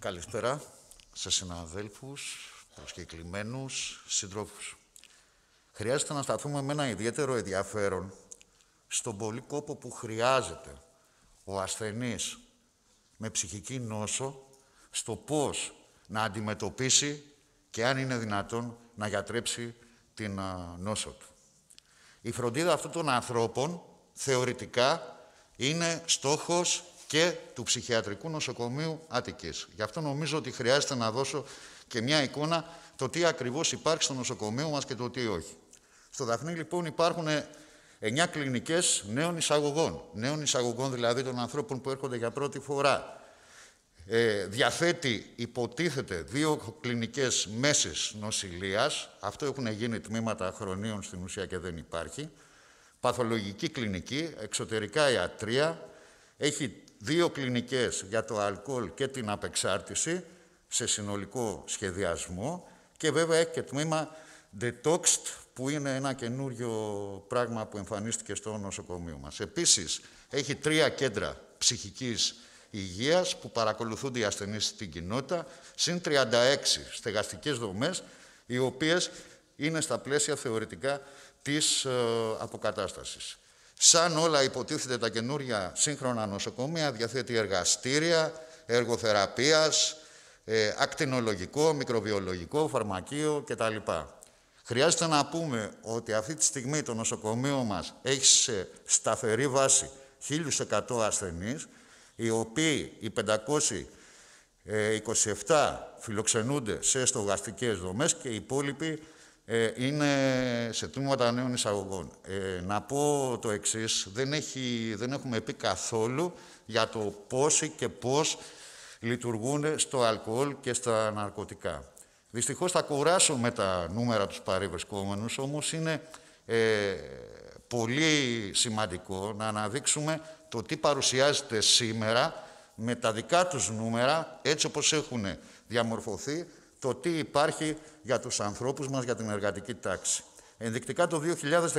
Καλησπέρα σε συναδέλφους, προσκεκλημένους, συντρόφους. Χρειάζεται να σταθούμε με ένα ιδιαίτερο ενδιαφέρον στον πολύ κόπο που χρειάζεται ο ασθενής με ψυχική νόσο στο πώς να αντιμετωπίσει και αν είναι δυνατόν να γιατρέψει την νόσο του. Η φροντίδα αυτών των ανθρώπων θεωρητικά είναι στόχος και του Ψυχιατρικού Νοσοκομείου Αττικής. Γι' αυτό νομίζω ότι χρειάζεται να δώσω και μια εικόνα το τι ακριβώς υπάρχει στο νοσοκομείο μας και το τι όχι. Στο Δαφνή λοιπόν υπάρχουν 9 κλινικές νέων εισαγωγών δηλαδή των ανθρώπων που έρχονται για πρώτη φορά. Διαθέτει, υποτίθεται, 2 κλινικές μέσης νοσηλείας. Αυτό έχουν γίνει τμήματα χρονίων στην ουσία και δεν υπάρχει. Παθολογική κλινική, εξωτερικά ιατρία. Έχει 2 κλινικές για το αλκοόλ και την απεξάρτηση σε συνολικό σχεδιασμό και βέβαια έχει και τμήμα Detoxed που είναι ένα καινούριο πράγμα που εμφανίστηκε στο νοσοκομείο μας. Επίσης έχει 3 κέντρα ψυχικής υγείας που παρακολουθούνται οι ασθενείς στην κοινότητα συν 36 στεγαστικές δομές οι οποίες είναι στα πλαίσια θεωρητικά της αποκατάστασης. Σαν όλα υποτίθεται τα καινούρια σύγχρονα νοσοκομεία, διαθέτει εργαστήρια, εργοθεραπείας, ακτινολογικό, μικροβιολογικό, φαρμακείο κτλ. Χρειάζεται να πούμε ότι αυτή τη στιγμή το νοσοκομείο μας έχει σε σταθερή βάση 1.100 ασθενείς, οι οποίοι οι 527 φιλοξενούνται σε στογαστικές δομές και οι υπόλοιποι είναι σε τμήματα νέων εισαγωγών. Να πω το εξής, δεν έχουμε πει καθόλου για το πόσοι και πώς λειτουργούν στο αλκοόλ και στα ναρκωτικά. Δυστυχώς θα κουράσω με τα νούμερα τους παρευρισκόμενους, όμως είναι πολύ σημαντικό να αναδείξουμε το τι παρουσιάζεται σήμερα με τα δικά τους νούμερα, έτσι όπως έχουν διαμορφωθεί, το τι υπάρχει για τους ανθρώπους μας, για την εργατική τάξη. Ενδεικτικά το 2019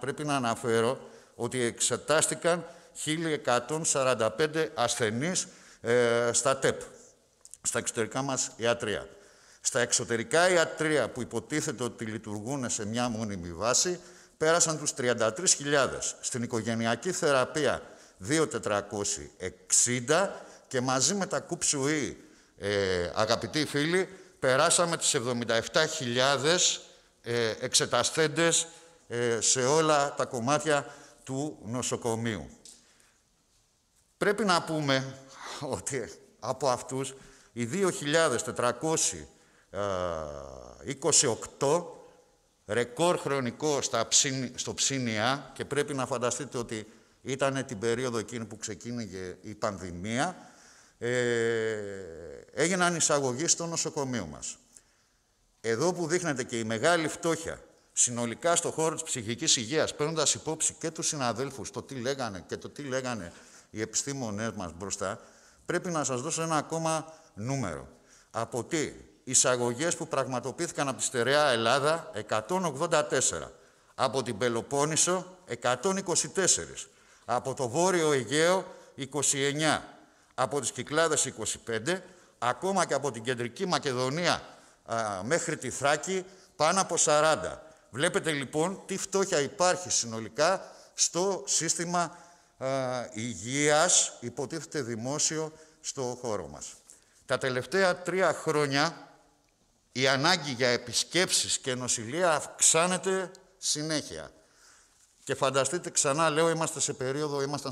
πρέπει να αναφέρω ότι εξετάστηκαν 1.145 ασθενείς στα ΤΕΠ, στα εξωτερικά μας ιατρεία. Στα εξωτερικά ιατρεία που υποτίθεται ότι λειτουργούν σε μια μόνιμη βάση, πέρασαν τους 33.000. Στην οικογενειακή θεραπεία 2.460 και μαζί με τα κουψουή, αγαπητοί φίλοι, περάσαμε τις 77.000 εξεταστέντες σε όλα τα κομμάτια του νοσοκομείου. Πρέπει να πούμε ότι από αυτούς οι 2.428 ρεκόρ χρονικό στο Ψήνια και πρέπει να φανταστείτε ότι ήταν την περίοδο εκείνη που ξεκίνησε η πανδημία, έγιναν εισαγωγή στο νοσοκομείο μας. Εδώ που δείχνεται και η μεγάλη φτώχεια συνολικά στον χώρο της ψυχικής υγείας, παίρνοντας υπόψη και τους συναδέλφους το τι λέγανε και το τι λέγανε οι επιστήμονές μας μπροστά, πρέπει να σας δώσω ένα ακόμα νούμερο. Από τι εισαγωγές που πραγματοποιήθηκαν από τη στερεά Ελλάδα 184, από την Πελοπόννησο 124, από το Βόρειο Αιγαίο 29, από τις Κυκλάδες 25, ακόμα και από την Κεντρική Μακεδονία μέχρι τη Θράκη, πάνω από 40. Βλέπετε λοιπόν τι φτώχεια υπάρχει συνολικά στο σύστημα υγείας, υποτίθεται δημόσιο, στο χώρο μας. Τα τελευταία 3 χρόνια η ανάγκη για επισκέψεις και νοσηλεία αυξάνεται συνέχεια. Και φανταστείτε, ξανά λέω, ήμασταν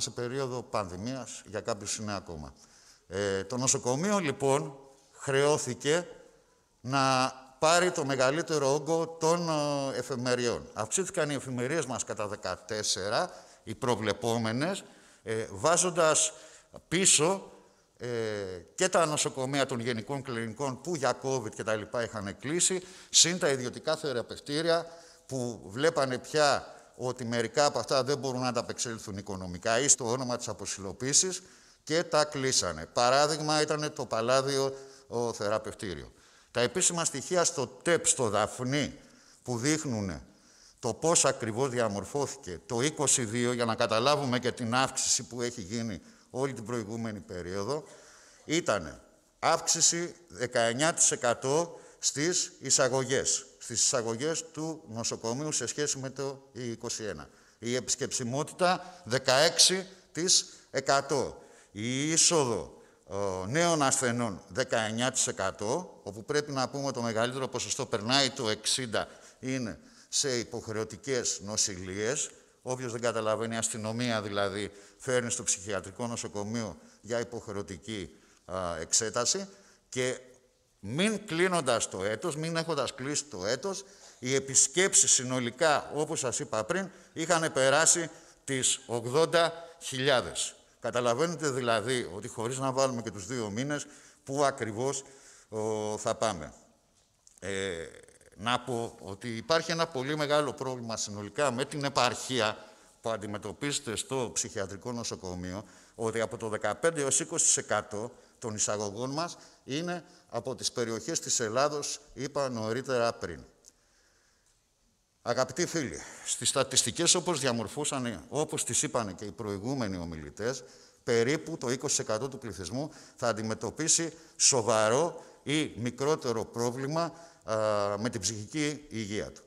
σε περίοδο πανδημίας, για κάποιους είναι ακόμα. Το νοσοκομείο λοιπόν χρεώθηκε να πάρει το μεγαλύτερο όγκο των εφημεριών. Αυξήθηκαν οι εφημερίες μας κατά 14, οι προβλεπόμενες, βάζοντας πίσω και τα νοσοκομεία των γενικών κλινικών που για COVID και τα λοιπά είχαν κλείσει, συν τα ιδιωτικά θεραπευτήρια που βλέπανε πια ότι μερικά από αυτά δεν μπορούν να ανταπεξέλθουν οικονομικά ή στο όνομα της αποσυλλοποίησης και τα κλείσανε. Παράδειγμα ήταν το Παλάδιο θεραπευτήριο. Τα επίσημα στοιχεία στο ΤΕΠ, στο Δαφνή, που δείχνουν το πώς ακριβώς διαμορφώθηκε το 22, για να καταλάβουμε και την αύξηση που έχει γίνει όλη την προηγούμενη περίοδο, ήταν αύξηση 19% στις εισαγωγές του νοσοκομείου σε σχέση με το 2021. Η επισκεψιμότητα 16%. Η είσοδο νέων ασθενών 19%, όπου πρέπει να πούμε το μεγαλύτερο ποσοστό περνάει το 60% είναι σε υποχρεωτικές νοσηλίες. Όποιος δεν καταλαβαίνει, η αστυνομία δηλαδή φέρνει στο ψυχιατρικό νοσοκομείο για υποχρεωτική εξέταση και μην κλείνοντας το έτος, μην έχοντας κλείσει το έτος, οι επισκέψεις συνολικά, όπως σας είπα πριν, είχαν περάσει τις 80.000. Καταλαβαίνετε δηλαδή ότι χωρίς να βάλουμε και τους 2 μήνες, πού ακριβώς θα πάμε. Να πω ότι υπάρχει ένα πολύ μεγάλο πρόβλημα συνολικά με την επαρχία που αντιμετωπίζεται στο ψυχιατρικό νοσοκομείο, ότι από το 15 έως 20% των εισαγωγών μας είναι από τις περιοχές της Ελλάδος, είπα νωρίτερα πριν. Αγαπητοί φίλοι, στις στατιστικές όπως διαμορφώσανε, όπως τις είπαν και οι προηγούμενοι ομιλητές, περίπου το 20% του πληθυσμού θα αντιμετωπίσει σοβαρό ή μικρότερο πρόβλημα με την ψυχική υγεία του.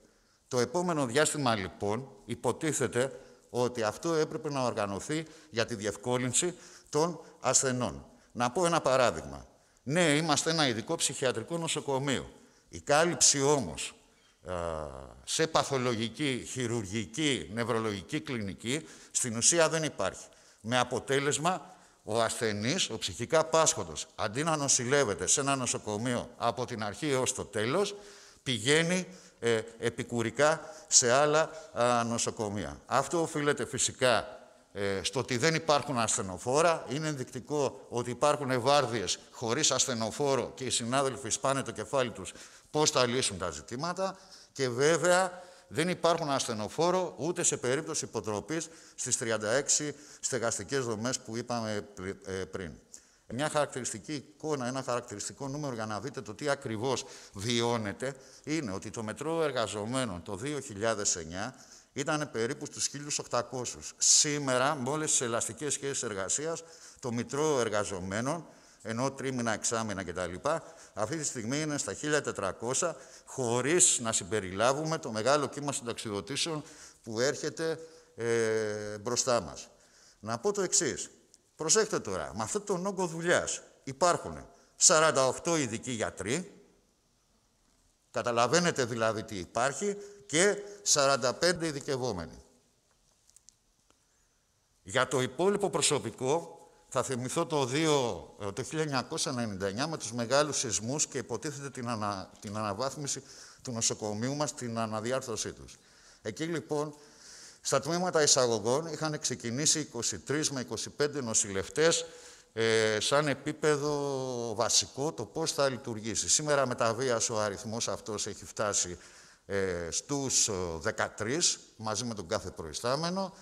Το επόμενο διάστημα, λοιπόν, υποτίθεται ότι αυτό έπρεπε να οργανωθεί για τη διευκόλυνση των ασθενών. Να πω ένα παράδειγμα. Ναι, είμαστε ένα ειδικό ψυχιατρικό νοσοκομείο. Η κάλυψη όμως σε παθολογική, χειρουργική, νευρολογική κλινική, στην ουσία δεν υπάρχει. Με αποτέλεσμα, ο ασθενής, ο ψυχικά πάσχοντος, αντί να νοσηλεύεται σε ένα νοσοκομείο από την αρχή έως το τέλος, πηγαίνει επικουρικά σε άλλα νοσοκομεία. Αυτό οφείλεται φυσικά στο ότι δεν υπάρχουν ασθενοφόρα. Είναι ενδεικτικό ότι υπάρχουν βάρδιες χωρίς ασθενοφόρο και οι συνάδελφοι σπάνε το κεφάλι τους πώς θα λύσουν τα ζητήματα. Και βέβαια δεν υπάρχουν ασθενοφόρο ούτε σε περίπτωση υποτροπής στις 36 στεγαστικές δομές που είπαμε πριν. Μια χαρακτηριστική εικόνα, ένα χαρακτηριστικό νούμερο για να δείτε το τι ακριβώς βιώνεται είναι ότι το μετρό εργαζομένων το 2009 ήταν περίπου στους 1.800. Σήμερα, με όλες τις ελαστικές σχέσεις εργασίας, το μητρό εργαζομένων, ενώ τρίμηνα, εξάμηνα κτλ., αυτή τη στιγμή είναι στα 1.400, χωρίς να συμπεριλάβουμε το μεγάλο κύμα συνταξιδοτήσεων που έρχεται μπροστά μας. Να πω το εξής. Προσέχτε τώρα, με αυτόν τον όγκο δουλειάς υπάρχουν 48 ειδικοί γιατροί, καταλαβαίνετε δηλαδή τι υπάρχει, και 45 ειδικευόμενοι. Για το υπόλοιπο προσωπικό, θα θυμηθώ το 1999 με τους μεγάλους σεισμούς και υποτίθεται την αναβάθμιση του νοσοκομείου μας, την αναδιάρθρωσή τους. Εκεί λοιπόν, στα τμήματα εισαγωγών είχαν ξεκινήσει 23 με 25 νοσηλευτές σαν επίπεδο βασικό το πώς θα λειτουργήσει. Σήμερα με τα βίας ο αριθμός αυτός έχει φτάσει στους 13 μαζί με τον κάθε προϊστάμενο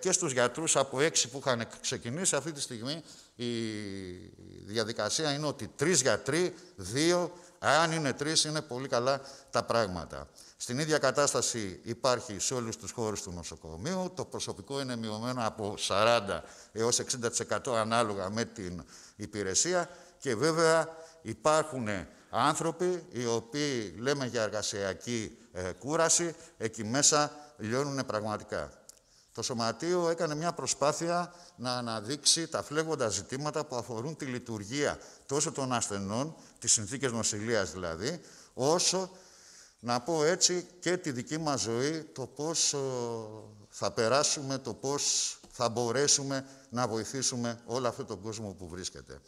και στους γιατρούς από 6 που είχαν ξεκινήσει. Αυτή τη στιγμή η διαδικασία είναι ότι 3 γιατροί, 2, αν είναι 3 είναι πολύ καλά τα πράγματα. Στην ίδια κατάσταση υπάρχει σε όλους τους χώρους του νοσοκομείου. Το προσωπικό είναι μειωμένο από 40 έως 60% ανάλογα με την υπηρεσία και βέβαια υπάρχουν άνθρωποι οι οποίοι λέμε για εργασιακή κούραση, εκεί μέσα λιώνουν πραγματικά. Το Σωματείο έκανε μια προσπάθεια να αναδείξει τα φλέγοντα ζητήματα που αφορούν τη λειτουργία τόσο των ασθενών, τις συνθήκες νοσηλείας δηλαδή, όσο, να πω έτσι, και τη δική μας ζωή, το πώς θα περάσουμε, το πώς θα μπορέσουμε να βοηθήσουμε όλο αυτόν τον κόσμο που βρίσκεται.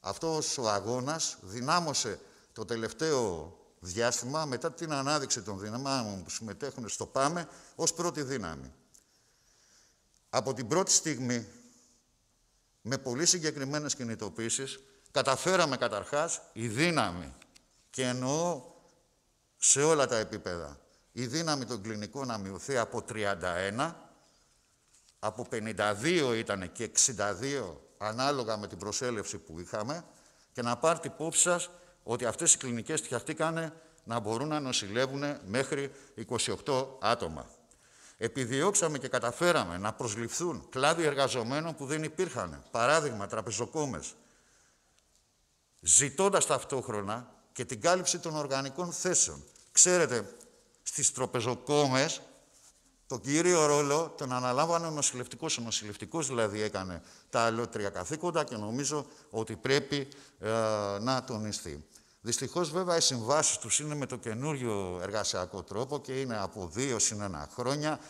Αυτός ο αγώνας δυνάμωσε το τελευταίο διάστημα μετά την ανάδειξη των δυνάμεων που συμμετέχουν στο ΠΑΜΕ ως πρώτη δύναμη. Από την πρώτη στιγμή, με πολύ συγκεκριμένες κινητοποίησεις, καταφέραμε καταρχάς η δύναμη, και εννοώ σε όλα τα επίπεδα, η δύναμη των κλινικών να μειωθεί από 31, από 52 ήταν και 62, ανάλογα με την προσέλευση που είχαμε, και να πάρετε υπόψη σας ότι αυτές οι κλινικές φτιαχτήκανε να μπορούν να νοσηλεύουν μέχρι 28 άτομα. Επιδιώξαμε και καταφέραμε να προσληφθούν κλάδοι εργαζομένων που δεν υπήρχαν. Παράδειγμα, τραπεζοκόμες, ζητώντας ταυτόχρονα και την κάλυψη των οργανικών θέσεων. Ξέρετε, στις τροπεζοκόμες το κύριο ρόλο τον αναλάμβανε ο νοσηλευτικός. Ο νοσηλευτικός δηλαδή έκανε τα αλλότρια καθήκοντα και νομίζω ότι πρέπει να τονιστεί. Δυστυχώς βέβαια οι συμβάσεις τους είναι με το καινούριο εργασιακό τρόπο και είναι από 2 συν 1 χρόνια.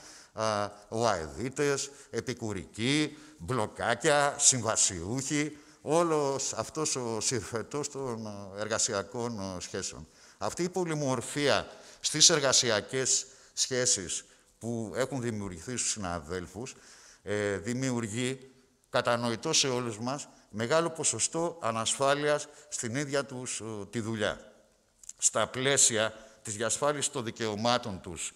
Ο ΑΕΔΗΤΕΣ, επικουρικοί, μπλοκάκια, συμβασιούχοι, όλος αυτός ο συρφετός των εργασιακών σχέσεων. Αυτή η πολυμορφία στις εργασιακές σχέσεις που έχουν δημιουργηθεί στους συναδέλφους δημιουργεί κατανοητό σε όλους μας μεγάλο ποσοστό ανασφάλειας στην ίδια τους τη δουλειά. Στα πλαίσια της διασφάλισης των δικαιωμάτων τους,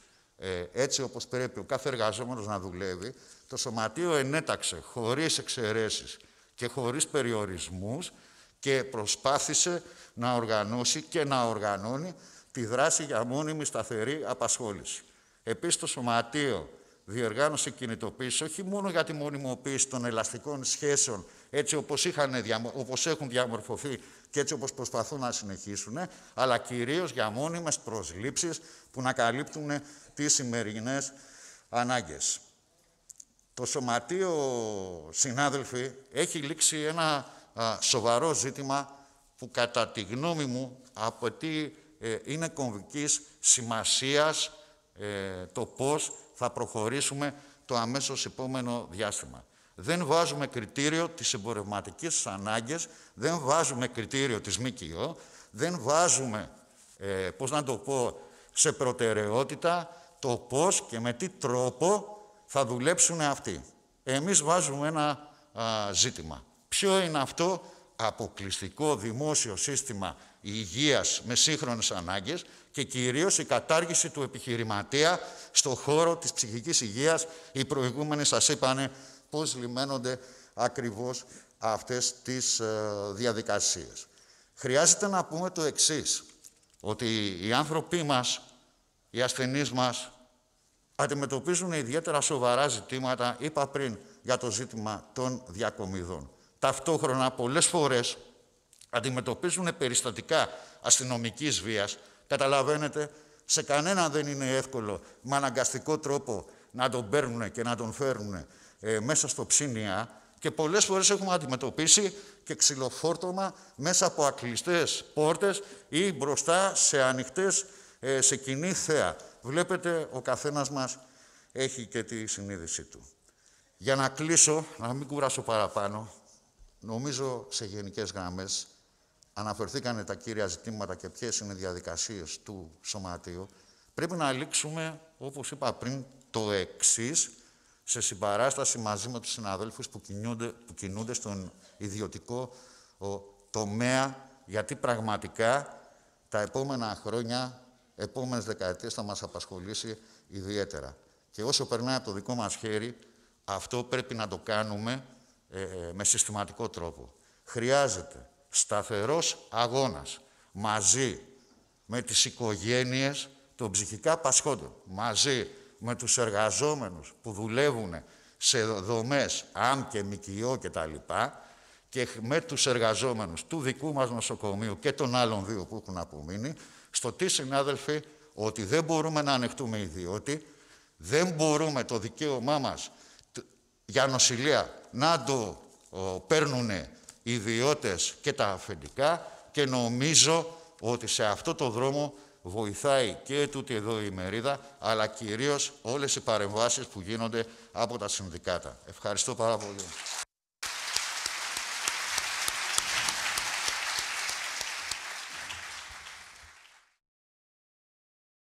έτσι όπως πρέπει ο κάθε εργαζόμενος να δουλεύει, το Σωματείο ενέταξε χωρίς εξαιρέσεις και χωρίς περιορισμούς και προσπάθησε να οργανώσει και να οργανώνει τη δράση για μόνιμη σταθερή απασχόληση. Επίσης, το Σωματείο διοργάνωσε κινητοποίηση όχι μόνο για τη μονιμοποίηση των ελαστικών σχέσεων, έτσι όπως έχουν διαμορφωθεί και έτσι όπως προσπαθούν να συνεχίσουν, αλλά κυρίως για μόνιμες προσλήψεις που να καλύπτουν τις σημερινές ανάγκες. Το Σωματείο, συνάδελφοι, έχει λήξει ένα σοβαρό ζήτημα που κατά τη γνώμη μου απαιτεί, είναι κομβικής σημασίας το πώς θα προχωρήσουμε το αμέσως επόμενο διάστημα. Δεν βάζουμε κριτήριο της εμπορευματικής ανάγκες, δεν βάζουμε κριτήριο της ΜΚΟ, δεν βάζουμε, πώς να το πω, σε προτεραιότητα το πώς και με τι τρόπο θα δουλέψουν αυτοί. Εμείς βάζουμε ένα ζήτημα. Ποιο είναι αυτό? Αποκλειστικό δημόσιο σύστημα υγείας με σύγχρονες ανάγκες και κυρίως η κατάργηση του επιχειρηματία στον χώρο της ψυχικής υγείας. Οι προηγούμενοι σας είπανε πώς λιμένονται ακριβώς αυτές τις διαδικασίες. Χρειάζεται να πούμε το εξής, ότι οι άνθρωποι μας, οι ασθενείς μας, αντιμετωπίζουν ιδιαίτερα σοβαρά ζητήματα, είπα πριν, για το ζήτημα των διακομιδών. Ταυτόχρονα, πολλές φορές αντιμετωπίζουν περιστατικά αστυνομικής βίας. Καταλαβαίνετε, σε κανένα δεν είναι εύκολο με αναγκαστικό τρόπο να τον παίρνουν και να τον φέρνουν μέσα στο ψήνια και πολλές φορές έχουμε αντιμετωπίσει και ξυλοφόρτωμα μέσα από ακλειστές πόρτες ή μπροστά σε ανοιχτές, σε κοινή θέα. Βλέπετε, ο καθένας μας έχει και τη συνείδησή του. Για να κλείσω, να μην κουράσω παραπάνω, νομίζω σε γενικές γραμμές αναφερθήκανε τα κύρια ζητήματα και ποιες είναι οι διαδικασίες του Σωματείου. Πρέπει να λήξουμε, όπως είπα πριν, το εξής, σε συμπαράσταση μαζί με τους συναδέλφους που κινούνται στον ιδιωτικό τομέα, γιατί πραγματικά τα επόμενα χρόνια, επόμενες δεκαετίες θα μας απασχολήσει ιδιαίτερα. Και όσο περνάει από το δικό μας χέρι, αυτό πρέπει να το κάνουμε με συστηματικό τρόπο. Χρειάζεται σταθερός αγώνας μαζί με τις οικογένειες των ψυχικά πασχόντων, μαζί με τους εργαζόμενους που δουλεύουν σε δομές ΑΜΚΕ, ΜΚΟ κτλ. Και με τους εργαζόμενους του δικού μας νοσοκομείου και των άλλων δύο που έχουν απομείνει, στο τι, συνάδελφοι, ότι δεν μπορούμε να ανεχτούμε ιδιώτη, δεν μπορούμε το δικαίωμά μας για νοσηλεία να το παίρνουν οι ιδιώτες και τα αφεντικά, και νομίζω ότι σε αυτό το δρόμο βοηθάει και τούτη εδώ η μερίδα, αλλά κυρίως όλες οι παρεμβάσεις που γίνονται από τα συνδικάτα. Ευχαριστώ πάρα πολύ.